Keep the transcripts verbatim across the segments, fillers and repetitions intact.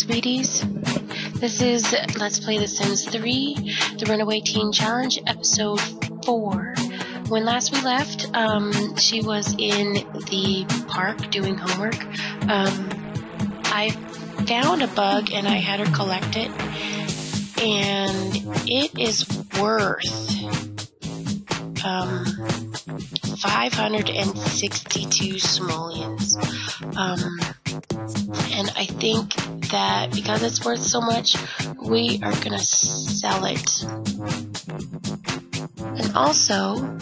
sweeties. This is Let's Play The Sims three, The Runaway Teen Challenge, Episode four. When last we left, um, she was in the park doing homework. Um, I found a bug and I had her collect it, and it is worth um, five hundred sixty-two simoleons. Um, and I think that because it's worth so much, we are going to sell it. And also,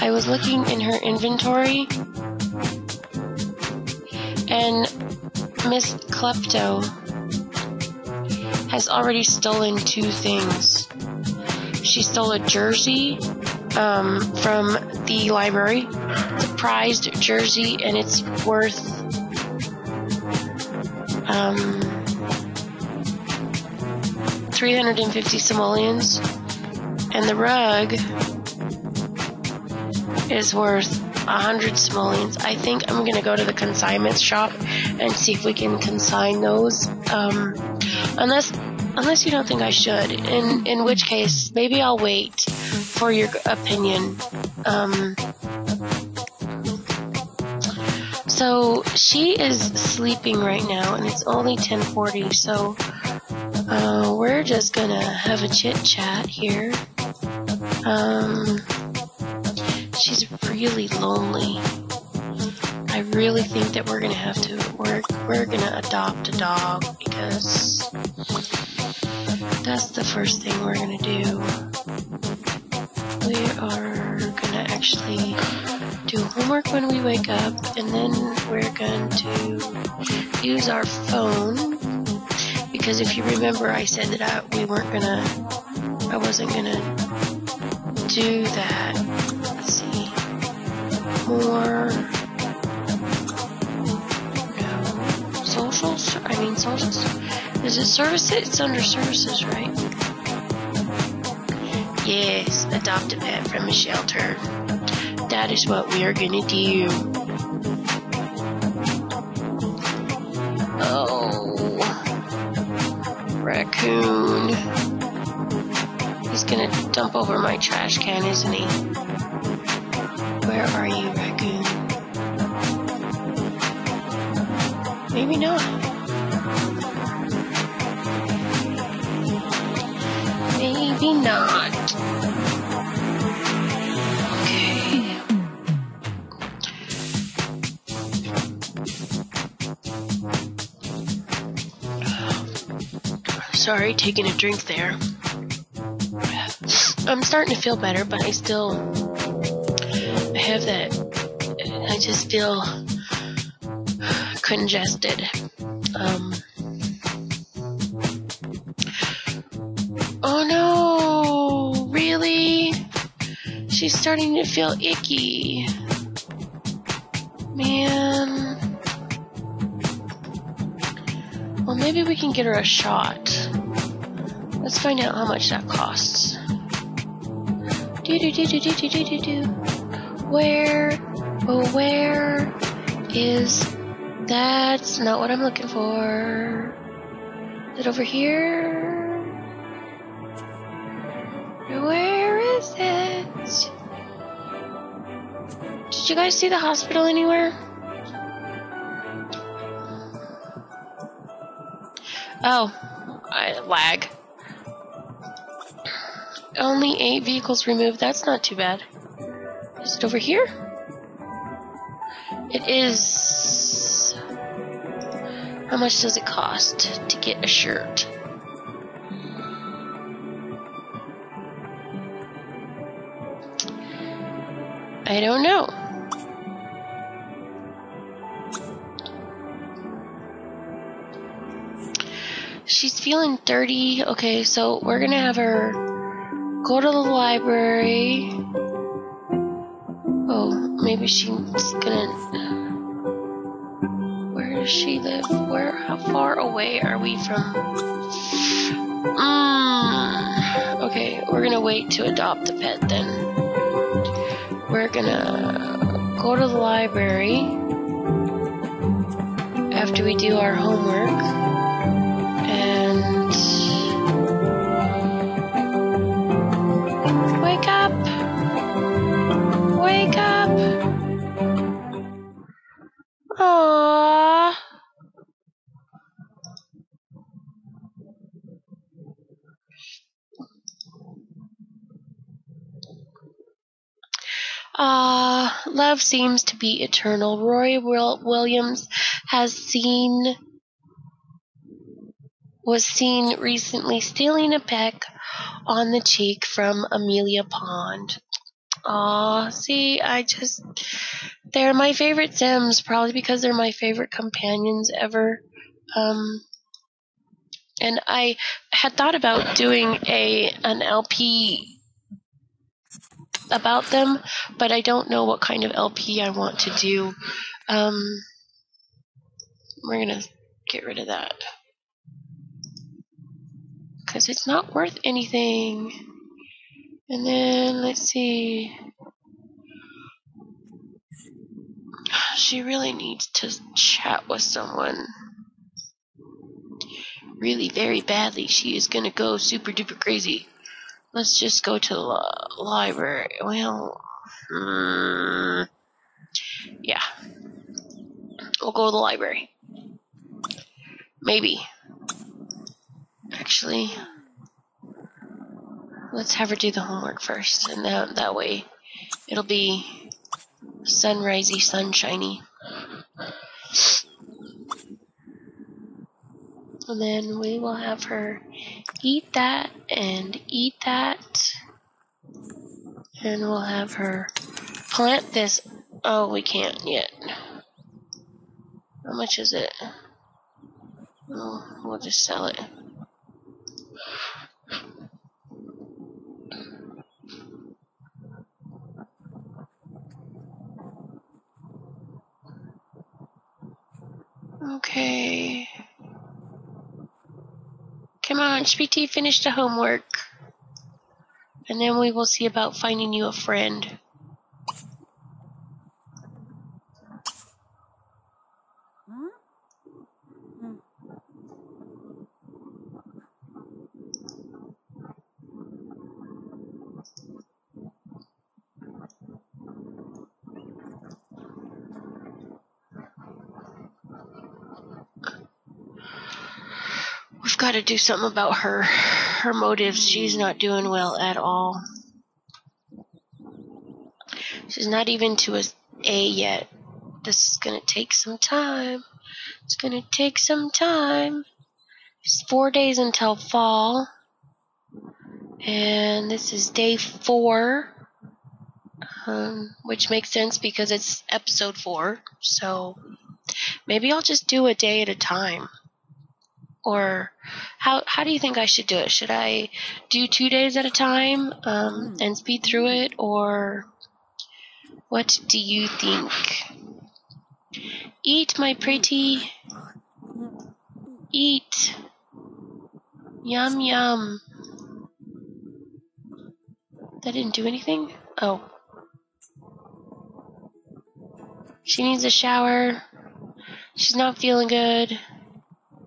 I was looking in her inventory, and Miss Klepto has already stolen two things. She stole a jersey um, from the library, the prized jersey, and it's worth um, three hundred fifty simoleons, and the rug is worth one hundred simoleons. I think I'm gonna go to the consignment shop and see if we can consign those, um, unless unless you don't think I should, in in which case maybe I'll wait for your opinion. Um, so she is sleeping right now, and it's only ten forty, so uh, we're just gonna have a chit chat here. um, She's really lonely. I really think that we're gonna have to we're we're gonna adopt a dog, because that's the first thing we're gonna do. We are gonna actually do homework when we wake up, and then we're going to use our phone, because if you remember, I said that I, we weren't gonna I wasn't gonna do that. More no, social, I mean social, is it services? It's under services, right? Yes, adopt a pet from a shelter. That is what we are gonna do. Oh, raccoon. He's gonna dump over my trash can, isn't he? Where are you, raccoon? Maybe not. Maybe not. Okay. Sorry, taking a drink there. I'm starting to feel better, but I still... have that, I just feel congested. Um, oh no, really? She's starting to feel icky. Man. Well, maybe we can get her a shot. Let's find out how much that costs. Do do do do do do do do do. Where, oh, where is, that's not what I'm looking for. Is it over here? Where is it? Did you guys see the hospital anywhere? Oh, I lag. Only eight vehicles removed, that's not too bad. Is it over here? It is. How much does it cost to get a shirt? I don't know. She's feeling dirty. Okay, so we're gonna have her go to the library. Maybe she's gonna... Where does she live? Where? How far away are we from... Mm. Okay, we're gonna wait to adopt the pet then. We're gonna go to the library after we do our homework. Ah, uh, love seems to be eternal. Rory Williams has seen was seen recently stealing a peck on the cheek from Amelia Pond. Aw, see, I just, they're my favorite Sims, probably because they're my favorite companions ever. Um, and I had thought about doing a an L P about them, but I don't know what kind of L P I want to do. Um, we're gonna get rid of that, because it's not worth anything. And then, let's see. She really needs to chat with someone. Really, very badly. She is going to go super duper crazy. Let's just go to the li library. Well, mm, yeah. We'll go to the library. Maybe. Actually, let's have her do the homework first, and that, that way it'll be sunrisey, sunshiny. And then we will have her eat that and eat that. And we'll have her plant this. Oh, we can't yet. How much is it? Oh, we'll just sell it. Okay. Come on, Chastity, finish the homework. And then we will see about finding you a friend. Got to do something about her her motives. She's not doing well at all. She's not even to a A yet. This is gonna take some time. It's gonna take some time. It's four days until fall, and this is day four, um, which makes sense because it's episode four. So maybe I'll just do a day at a time. Or how how do you think I should do it? Should I do two days at a time um, and speed through it? Or what do you think? Eat, my pretty. Eat. Yum, yum. That didn't do anything? Oh. She needs a shower. She's not feeling good.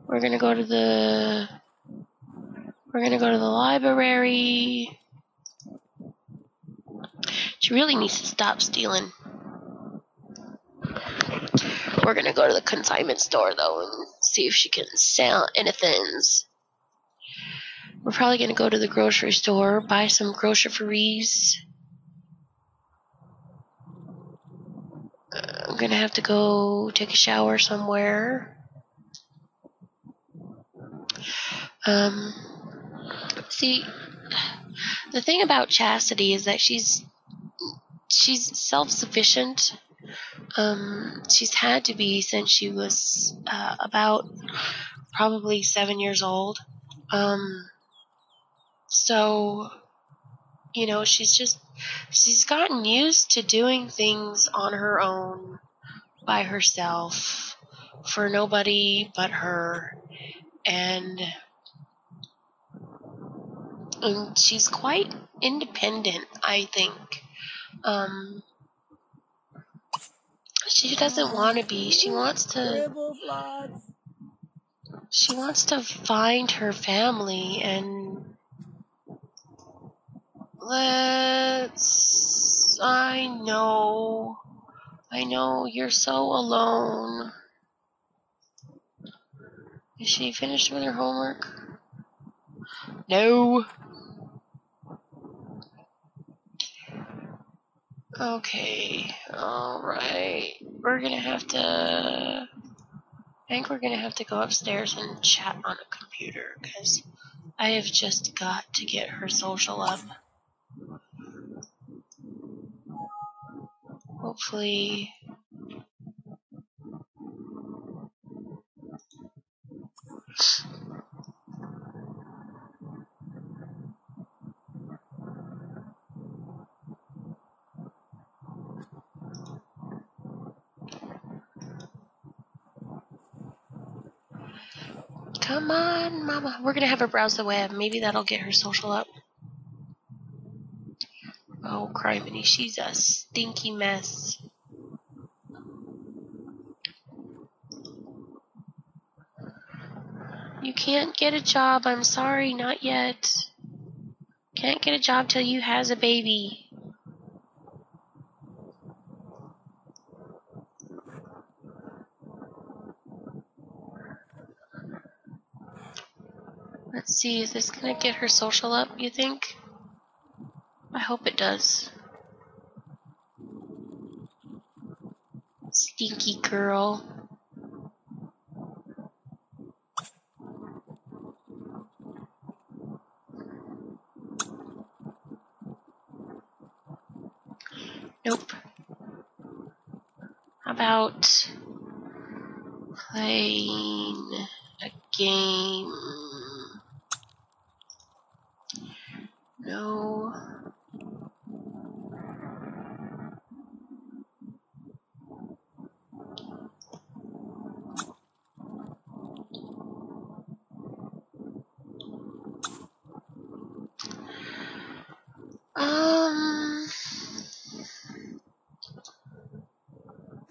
We're gonna go to the we're gonna go to the library. She really needs to stop stealing. We're gonna go to the consignment store though and see if she can sell anything. We're probably gonna go to the grocery store, buy some groceries. I'm gonna have to go take a shower somewhere. Um, see, the thing about Chastity is that she's, she's self-sufficient. Um, she's had to be since she was, uh, about probably seven years old. Um, so, you know, she's just, she's gotten used to doing things on her own, by herself, for nobody but her. And, and she's quite independent, I think. Um, she doesn't want to be. She wants to. She wants to find her family, and let's. I know. I know you're so alone. Is she finished with her homework? No. Okay, alright. We're gonna have to... I think we're gonna have to go upstairs and chat on a computer, because I have just got to get her social up. Hopefully... Come on, Mama. We're going to have her browse the web. Maybe that'll get her social up. Oh, criminy. She's a stinky mess. You can't get a job. I'm sorry. Not yet. Can't get a job till you has a baby. Let's see, is this gonna get her social up, you think? I hope it does. Stinky girl. Nope. How about playing a game? No. Um.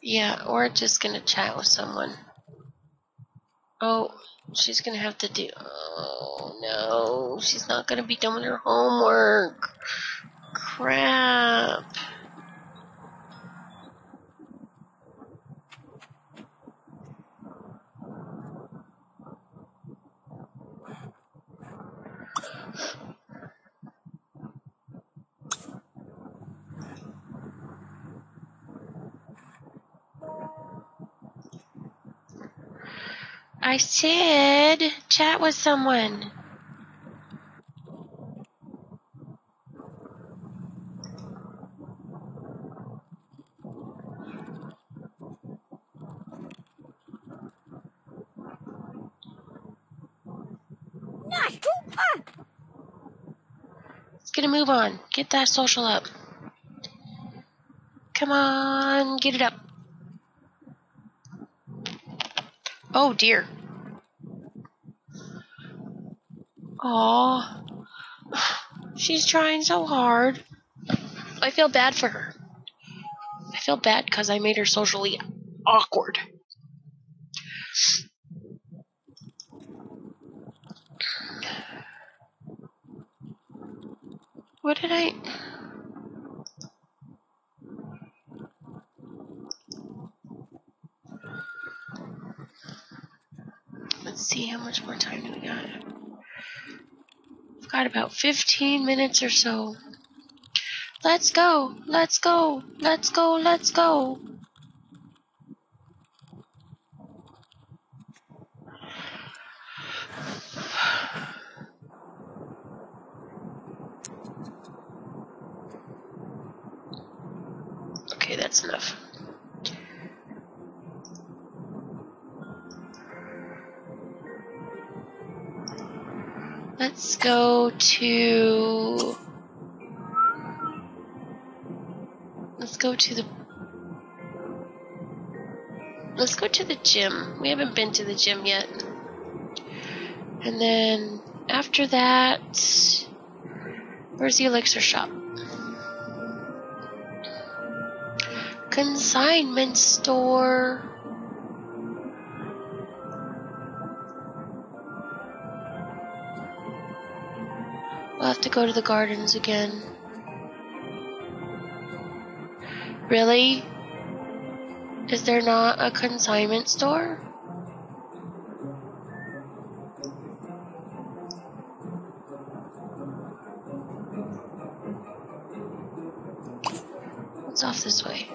Yeah, or just gonna chat with someone. Oh, she's gonna have to do. Oh no, she's not gonna be done with her homework. Crap. I said chat with someone. It's gonna move on. Get that social up. Come on, get it up. Oh dear. Aw, she's trying so hard. I feel bad for her. I feel bad because I made her socially awkward. What did I... Let's see, how much more time do we got? Got about fifteen minutes or so. Let's go, let's go, let's go, let's go. Okay, that's enough. Let's go to, let's go to the, let's go to the gym. We haven't been to the gym yet. And then after that, where's the elixir shop? Consignment store. We'll have to go to the gardens again. Really? Is there not a consignment store? It's off this way.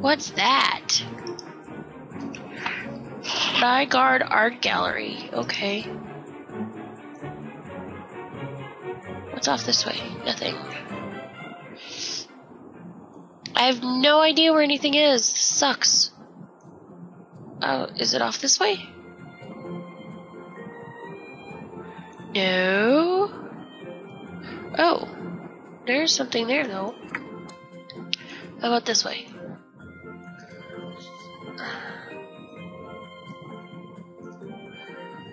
What's that? Nygaard Art Gallery. Okay. What's off this way? Nothing. I have no idea where anything is. This sucks. Oh, is it off this way? No. Oh. There's something there, though. How about this way?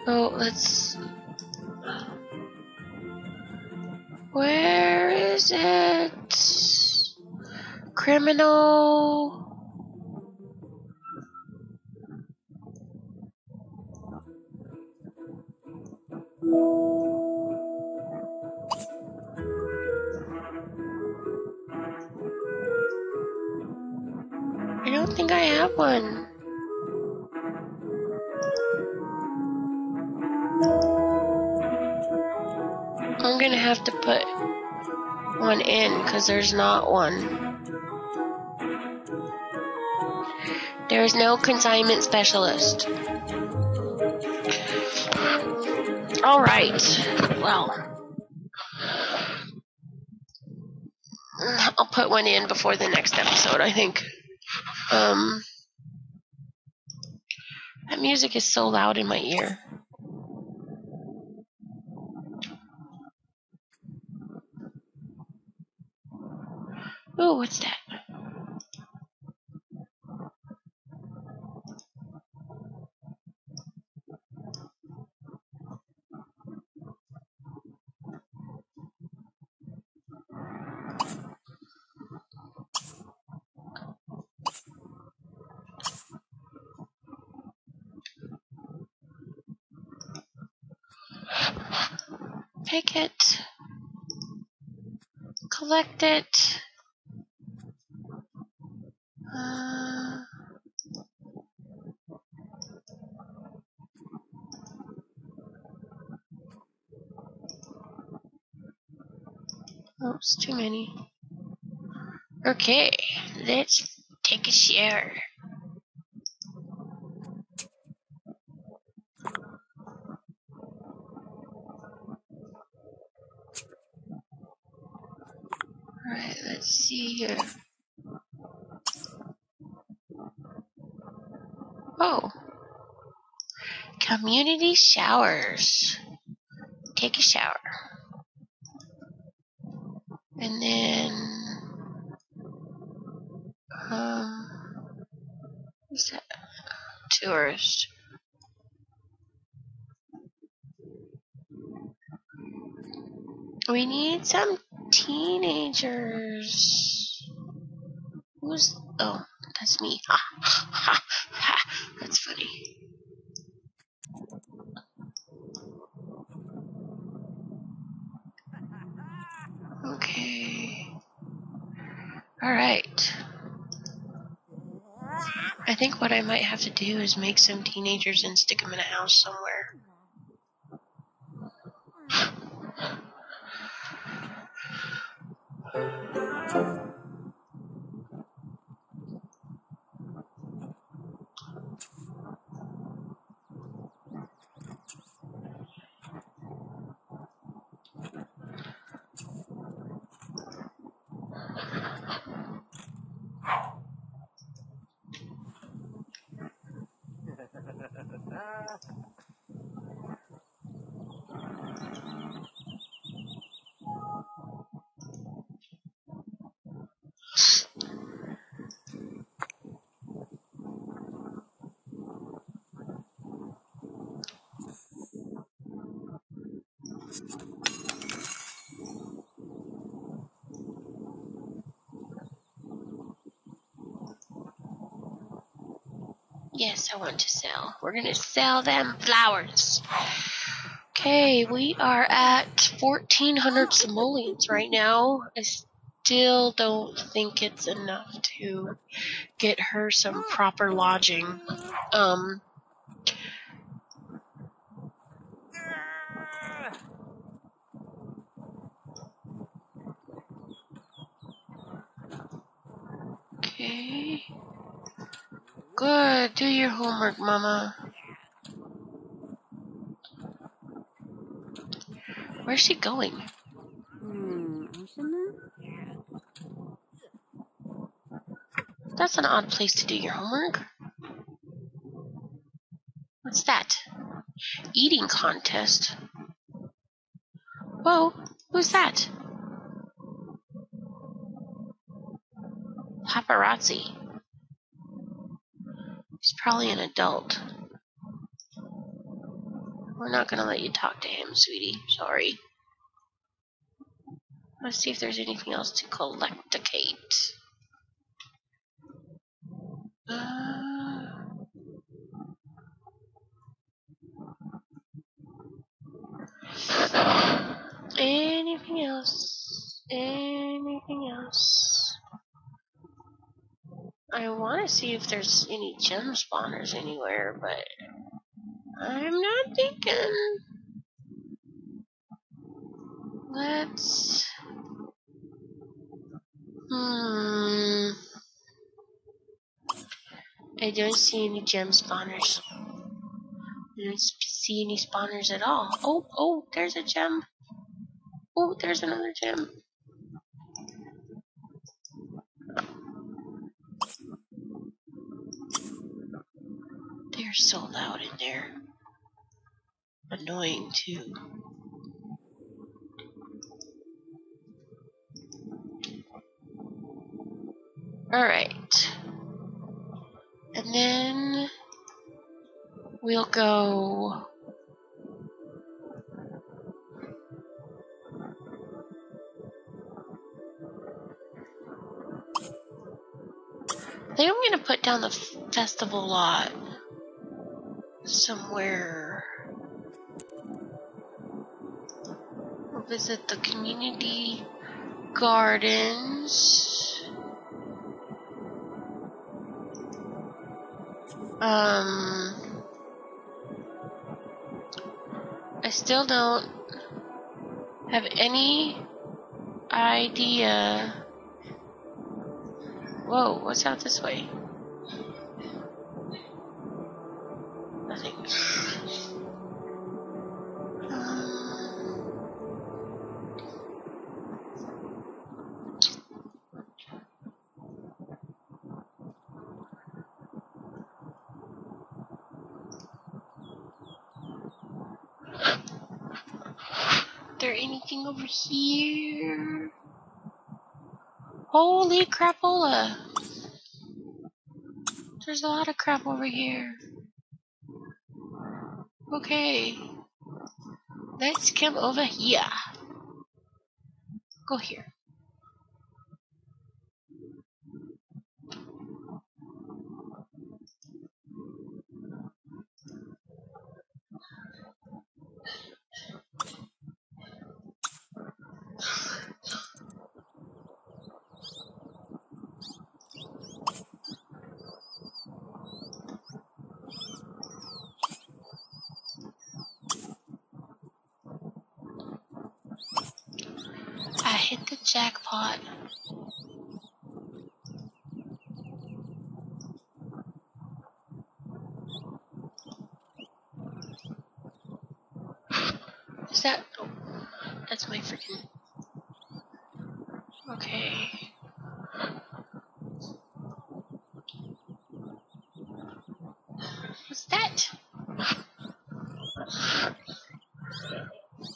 Oh, let's... Where is it? Criminal... I don't think I have one. I'm gonna have to put one in because there's not one. There's no consignment specialist. Alright, well, I'll put one in before the next episode, I think. Um, that music is so loud in my ear. Ooh, what's that? Pick it, collect it, uh, oops, too many. Okay, let's take a shower. See here. Oh. Community showers. Take a shower. And then um what's that? Tourist. We need some teenagers. Who's... Oh, that's me. Ha, ha, ha. That's funny. Okay. Alright. I think what I might have to do is make some teenagers and stick them in a house somewhere. Yes, I want to sell. We're gonna sell them flowers. Okay, we are at fourteen hundred simoleons right now. I still don't think it's enough to get her some proper lodging. Um, Okay. Good. Do your homework, Mama. Where's she going? Hmm, isn't it? That's an odd place to do your homework. What's that? Eating contest. Whoa, who's that? Paparazzi. He's probably an adult. We're not gonna let you talk to him, sweetie. Sorry. Let's see if there's anything else to collecticate. Uh, anything else? Anything else? I want to see if there's any gem spawners anywhere, but I'm not thinking. Let's... Hmm... I don't see any gem spawners. I don't see any spawners at all. Oh, oh, there's a gem. Oh, there's another gem. They're so loud in there. Annoying, too. Alright. And then we'll go. I think I'm going to put down the festival lot somewhere. We'll visit the community gardens. Um, I still don't have any idea. Whoa, what's out this way? Nothing. Anything over here? Holy crapola! There's a lot of crap over here. Okay. Let's come over here. Go here. Hit the jackpot. Is that... Oh, that's my freaking... Okay. What's that?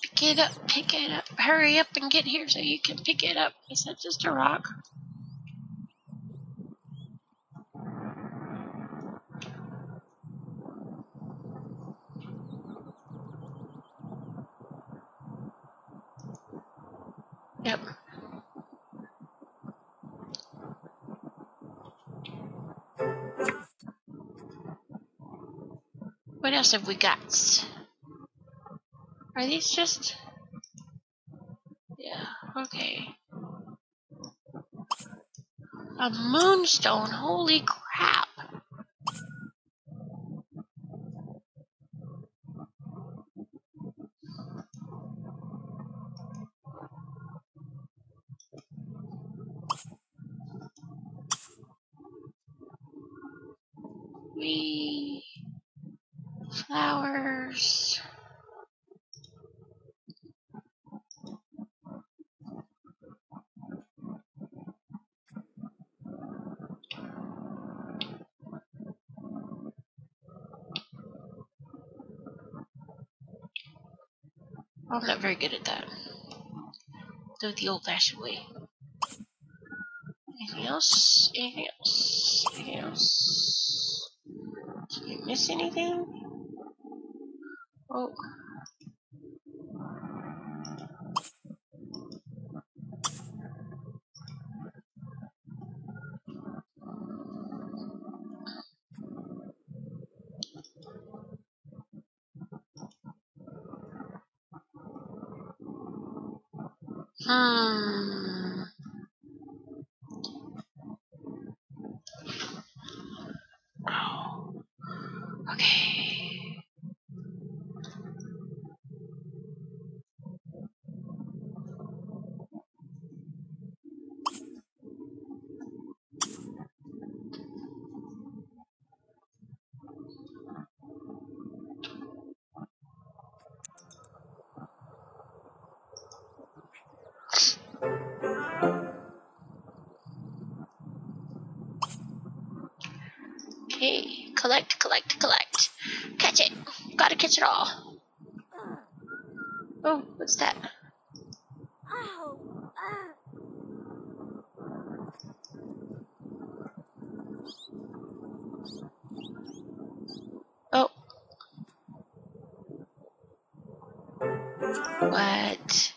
Pick it up, pick it up. Hurry up and get here so you can pick it up. Is that just a rock? Yep. What else have we got? Are these just... Okay. A moonstone, holy crap. we flowers. I'm not very good at that. Do it the old-fashioned way. Anything else? Anything else? Anything else? Did you miss anything? Oh. Hmm. Oh. Okay. Collect, collect, collect. Catch it. Gotta catch it all. Oh, what's that? Oh. What?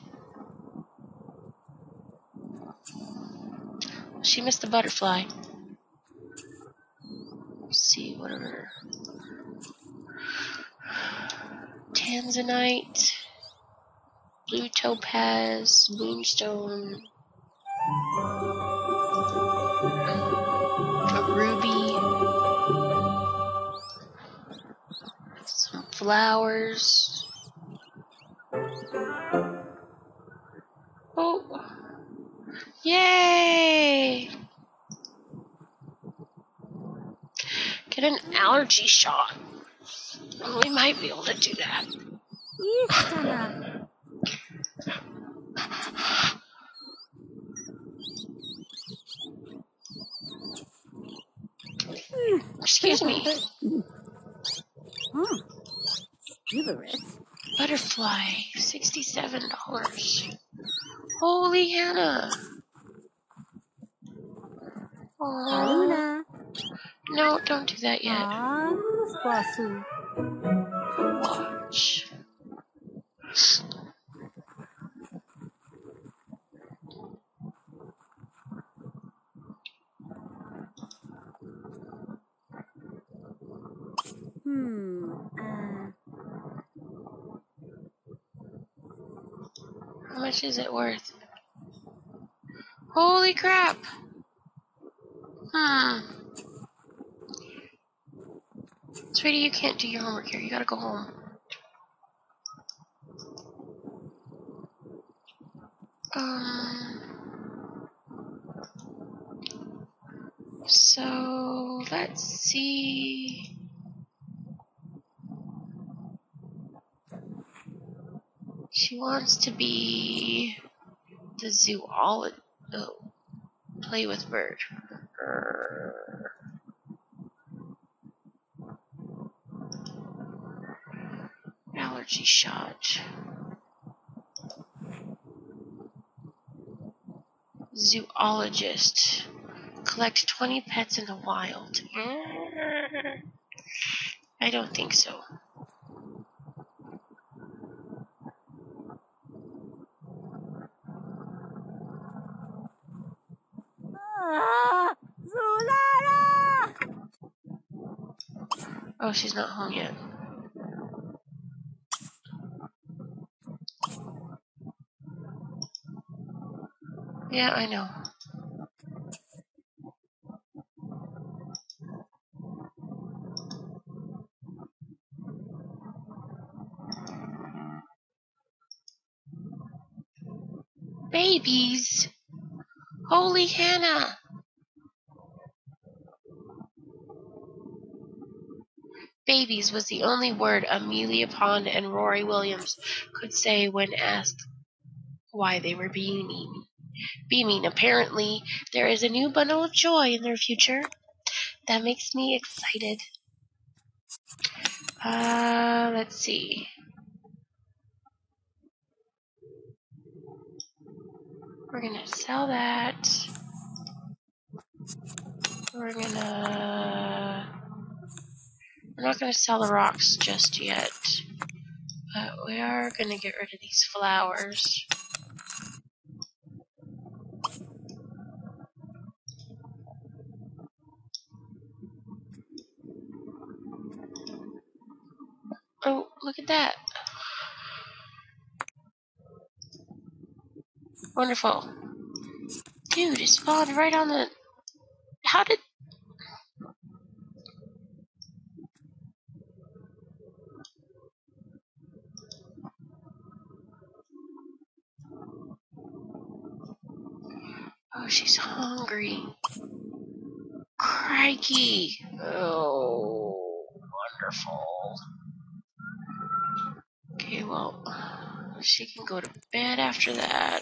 She missed the butterfly. Whatever. Tanzanite, blue topaz, moonstone, a ruby, some flowers. Oh, yay! Get an allergy shot. We might be able to do that. Excuse me. Oh. Butterfly, sixty-seven dollars. Holy Hannah. Oh. No, don't do that yet. Watch. Hmm. How much is it worth? Holy crap! Hmm. Sweetie, you can't do your homework here. You gotta go home. Um, so, let's see. She wants to be the zoologist. Oh, play with bird. Allergy shot. Zoologist. Collect twenty pets in the wild. I don't think so. Oh, she's not home yet. Yeah, I know. Babies! Holy Hannah! Babies was the only word Amelia Pond and Rory Williams could say when asked why they were being mean. Beaming, apparently, there is a new bundle of joy in their future. That makes me excited. Uh, let's see. We're gonna sell that. We're gonna... We're not gonna sell the rocks just yet. But we are gonna get rid of these flowers. Oh, look at that. Wonderful. Dude, it spawned right on the... How did... Oh, she's hungry. Crikey. Oh, wonderful. Okay, well, she can go to bed after that.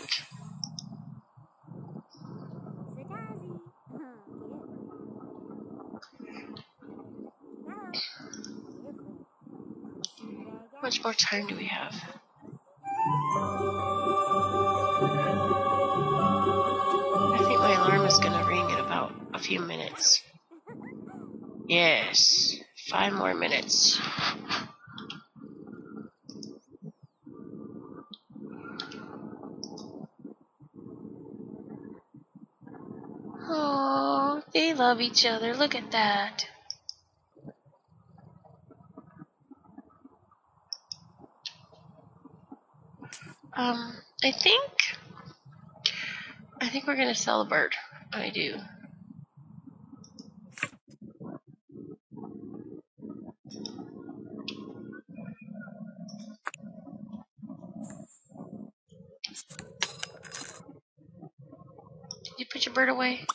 How much more time do we have? I think my alarm is gonna ring in about a few minutes. Yes, five more minutes. They love each other. Look at that. Um, I think... I think we're going to sell a bird. I do. Did you put your bird away?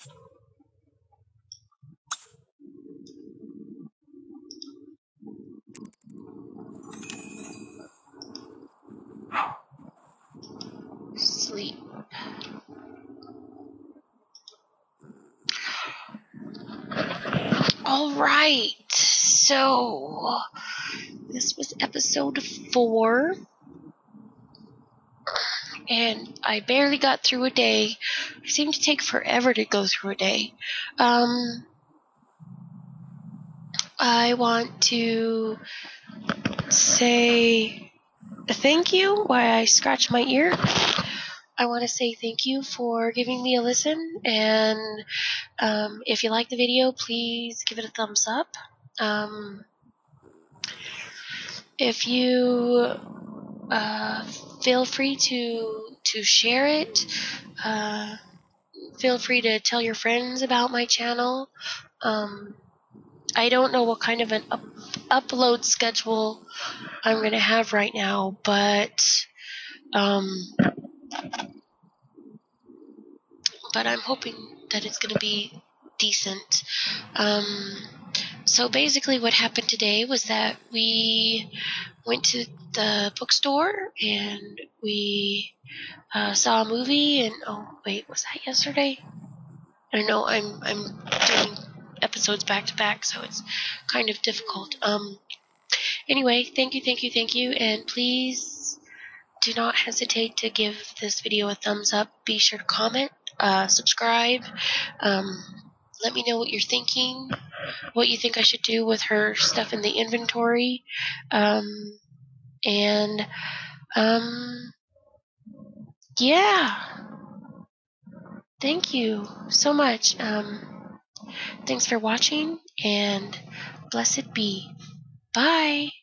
Alright, so this was episode four, and I barely got through a day. It seemed to take forever to go through a day. Um, I want to say thank you. Why I scratched my ear. I want to say thank you for giving me a listen, and um, if you like the video, please give it a thumbs up. Um, if you uh, feel free to to share it, uh, feel free to tell your friends about my channel. Um, I don't know what kind of an up upload schedule I'm gonna have right now, but. Um, But I'm hoping that it's going to be decent. Um, so basically what happened today was that we went to the bookstore and we uh, saw a movie and... Oh, wait, was that yesterday? I don't know, I'm, I'm doing episodes back to back, so it's kind of difficult. Um, anyway, thank you, thank you, thank you, and please... do not hesitate to give this video a thumbs up. Be sure to comment, uh, subscribe. Um, let me know what you're thinking, what you think I should do with her stuff in the inventory. Um, and, um, yeah. Thank you so much. Um, thanks for watching, and blessed be. Bye.